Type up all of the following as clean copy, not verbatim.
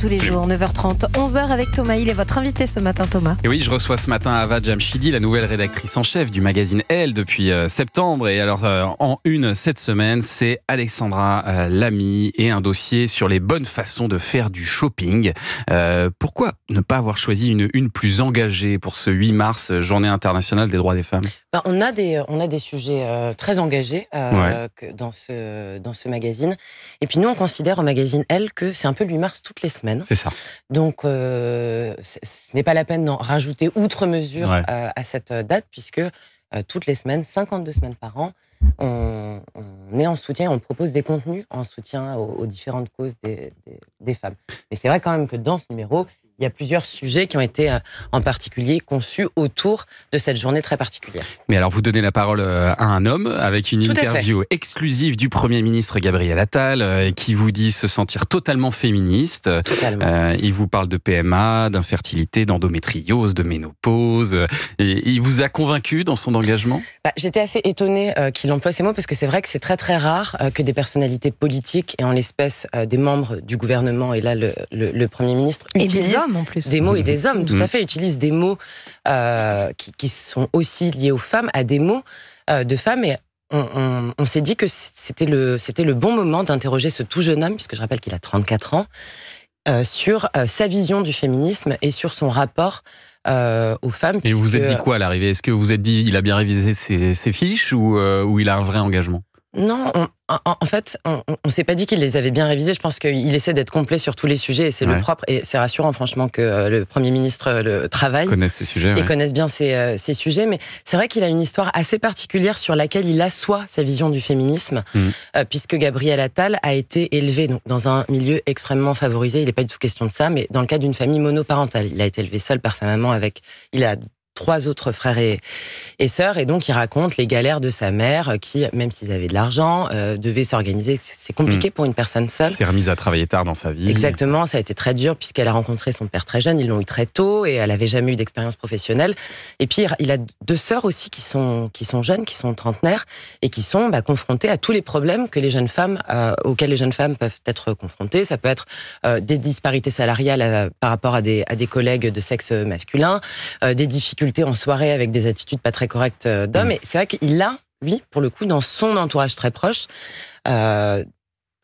Tous les jours, 9h30, 11h avec Thomas. Il est votre invité ce matin, Thomas. Et oui, je reçois ce matin Ava Djamshidi, la nouvelle rédactrice en chef du magazine Elle depuis septembre. Et alors, en une cette semaine, c'est Alexandra Lamy et un dossier sur les bonnes façons de faire du shopping. Pourquoi ne pas avoir choisi une plus engagée pour ce 8 mars, Journée internationale des droits des femmes? On a des sujets très engagés dans ce magazine. Et puis nous, on considère au magazine Elle que c'est un peu le 8 mars tout les semaines. C'est ça. Donc, ce n'est pas la peine d'en rajouter outre mesure à cette date, puisque toutes les semaines, 52 semaines par an, on est en soutien, on propose des contenus en soutien aux différentes causes des femmes. Mais c'est vrai quand même que dans ce numéro, il y a plusieurs sujets qui ont été en particulier conçus autour de cette journée très particulière. Mais alors, vous donnez la parole à un homme avec une interview exclusive du Premier ministre Gabriel Attal qui vous dit se sentir totalement féministe. Totalement. Il vous parle de PMA, d'infertilité, d'endométriose, de ménopause. Et il vous a convaincu dans son engagement? J'étais assez étonnée qu'il emploie ces mots parce que c'est vrai que c'est très très rare que des personnalités politiques et en l'espèce des membres du gouvernement et là le Premier ministre utilisent en plus. Des mots et des hommes, tout à fait, utilisent des mots qui sont aussi liés aux femmes, à des mots de femmes. Et on s'est dit que c'était le bon moment d'interroger ce tout jeune homme, puisque je rappelle qu'il a 34 ans, sur sa vision du féminisme et sur son rapport aux femmes. Et vous vous êtes dit quoi à l'arrivée? Est-ce que vous vous êtes dit il a bien révisé ses fiches ou il a un vrai engagement? Non, en fait, on s'est pas dit qu'il les avait bien révisés. Je pense qu'il essaie d'être complet sur tous les sujets et c'est le propre. Et c'est rassurant, franchement, que le Premier ministre travaille et connaisse bien ces sujets. Mais c'est vrai qu'il a une histoire assez particulière sur laquelle il assoit sa vision du féminisme, puisque Gabriel Attal a été élevé donc, dans un milieu extrêmement favorisé. Il n'est pas du tout question de ça, mais dans le cas d'une famille monoparentale. Il a été élevé seul par sa maman avec... Il a 3 autres frères et sœurs, et donc il raconte les galères de sa mère qui, même s'ils avaient de l'argent, devait s'organiser. C'est compliqué pour une personne seule. Elle s'est remise à travailler tard dans sa vie. Exactement, ça a été très dur puisqu'elle a rencontré son père très jeune, ils l'ont eu très tôt et elle n'avait jamais eu d'expérience professionnelle. Et puis il a 2 sœurs aussi qui sont jeunes, qui sont trentenaires et qui sont confrontées à tous les problèmes que les jeunes femmes, auxquels les jeunes femmes peuvent être confrontées. Ça peut être des disparités salariales par rapport à des collègues de sexe masculin, des difficultés en soirée avec des attitudes pas très correctes d'hommes. Et c'est vrai qu'il a, lui, pour le coup, dans son entourage très proche,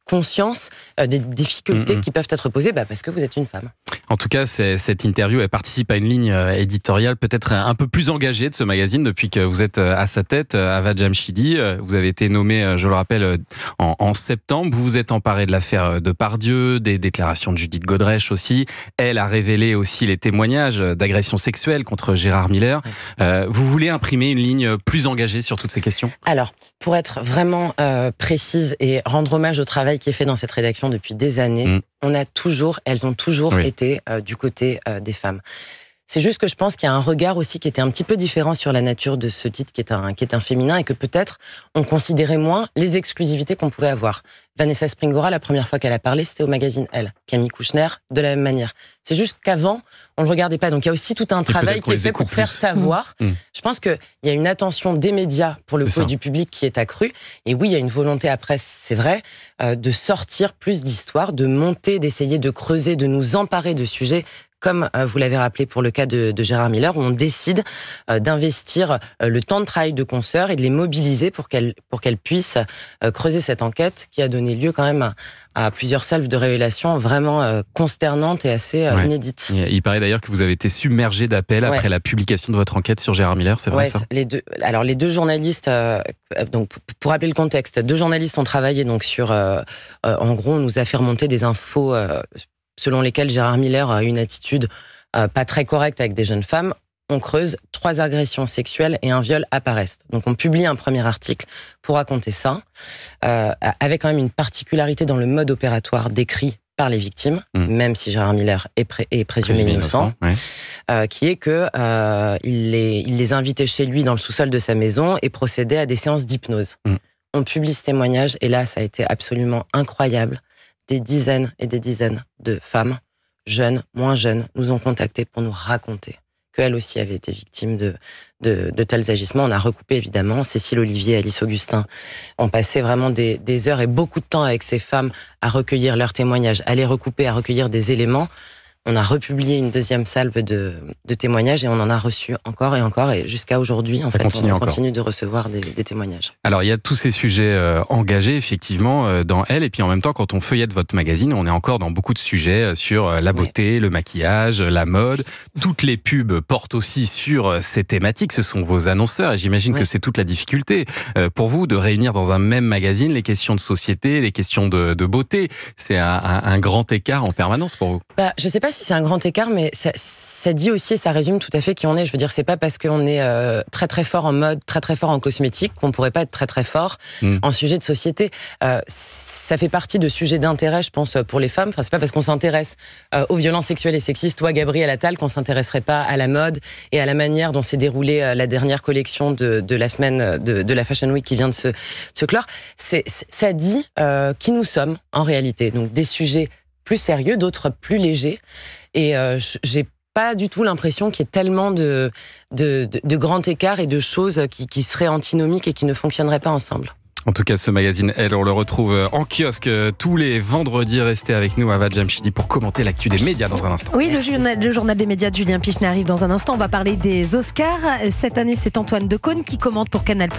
conscience des difficultés qui peuvent être posées parce que vous êtes une femme. En tout cas, cette interview, elle participe à une ligne éditoriale peut-être un peu plus engagée de ce magazine depuis que vous êtes à sa tête, Ava Djamshidi. Vous avez été nommée, je le rappelle, en septembre. Vous vous êtes emparée de l'affaire Depardieu, des déclarations de Judith Godrèche aussi. Elle a révélé aussi les témoignages d'agressions sexuelles contre Gérard Miller. Vous voulez imprimer une ligne plus engagée sur toutes ces questions? Alors, pour être vraiment précise et rendre hommage au travail qui est fait dans cette rédaction depuis des années, elles ont toujours été du côté des femmes. C'est juste que je pense qu'il y a un regard aussi qui était un petit peu différent sur la nature de ce titre qui est un féminin et que peut-être on considérait moins les exclusivités qu'on pouvait avoir. Vanessa Springora, la première fois qu'elle a parlé, c'était au magazine Elle. Camille Kouchner, de la même manière. C'est juste qu'avant, on ne le regardait pas. Donc il y a aussi tout un travail qui est fait pour faire savoir. Je pense qu'il y a une attention des médias pour le coup du public qui est accrue. Et oui, il y a une volonté après, c'est vrai, de sortir plus d'histoires, de monter, d'essayer de creuser, de nous emparer de sujets comme vous l'avez rappelé pour le cas de Gérard Miller, où on décide d'investir le temps de travail de consoeurs et de les mobiliser pour qu'elles puissent creuser cette enquête qui a donné lieu quand même à plusieurs salves de révélations vraiment consternantes et assez inédites. Il paraît d'ailleurs que vous avez été submergé d'appels après la publication de votre enquête sur Gérard Miller, c'est vrai ça? Les deux journalistes, donc, pour rappeler le contexte, 2 journalistes ont travaillé donc, sur... en gros, on nous a fait remonter des infos... selon lesquels Gérard Miller a une attitude pas très correcte avec des jeunes femmes. On creuse, 3 agressions sexuelles et un viol apparaissent. Donc on publie un premier article pour raconter ça, avec quand même une particularité dans le mode opératoire décrit par les victimes, même si Gérard Miller est présumé innocent, qui est que il les invitait chez lui dans le sous-sol de sa maison et procédait à des séances d'hypnose. On publie ce témoignage et là ça a été absolument incroyable. Des dizaines et des dizaines de femmes, jeunes, moins jeunes, nous ont contactés pour nous raconter qu'elle aussi avait été victime de tels agissements. On a recoupé évidemment Cécile Olivier, Alice Augustin. On passait vraiment des heures et beaucoup de temps avec ces femmes à recueillir leurs témoignages, à les recouper, à recueillir des éléments. On a republié une deuxième salve de témoignages et on en a reçu encore et encore. Et jusqu'à aujourd'hui, on continue de recevoir des témoignages. Alors, il y a tous ces sujets engagés, effectivement, dans Elle. Et puis, en même temps, quand on feuillette votre magazine, on est encore dans beaucoup de sujets sur la beauté, le maquillage, la mode. Toutes les pubs portent aussi sur ces thématiques. Ce sont vos annonceurs. Et j'imagine que c'est toute la difficulté pour vous de réunir dans un même magazine les questions de société, les questions de beauté. C'est un grand écart en permanence pour vous. Je ne sais pas si c'est un grand écart, mais ça dit aussi et ça résume tout à fait qui on est. Je veux dire, c'est pas parce qu'on est très très fort en mode, très très fort en cosmétique, qu'on pourrait pas être très très fort en sujet de société. Ça fait partie de sujets d'intérêt, je pense, pour les femmes. Enfin, c'est pas parce qu'on s'intéresse aux violences sexuelles et sexistes, toi, Gabriel Attal, qu'on s'intéresserait pas à la mode et à la manière dont s'est déroulée la dernière collection de la semaine de la Fashion Week qui vient de se clore. Ça dit qui nous sommes en réalité. Donc des sujets plus sérieux, d'autres plus légers. Et j'ai pas du tout l'impression qu'il y ait tellement de grands écarts et de choses qui seraient antinomiques et qui ne fonctionneraient pas ensemble. En tout cas, ce magazine, Elle, on le retrouve en kiosque tous les vendredis. Restez avec nous, Ava Djamshidi, pour commenter l'actu des médias dans un instant. Oui, le journal des médias de Julien Pichner arrive dans un instant. On va parler des Oscars. Cette année, c'est Antoine de Caunes qui commente pour Canal+.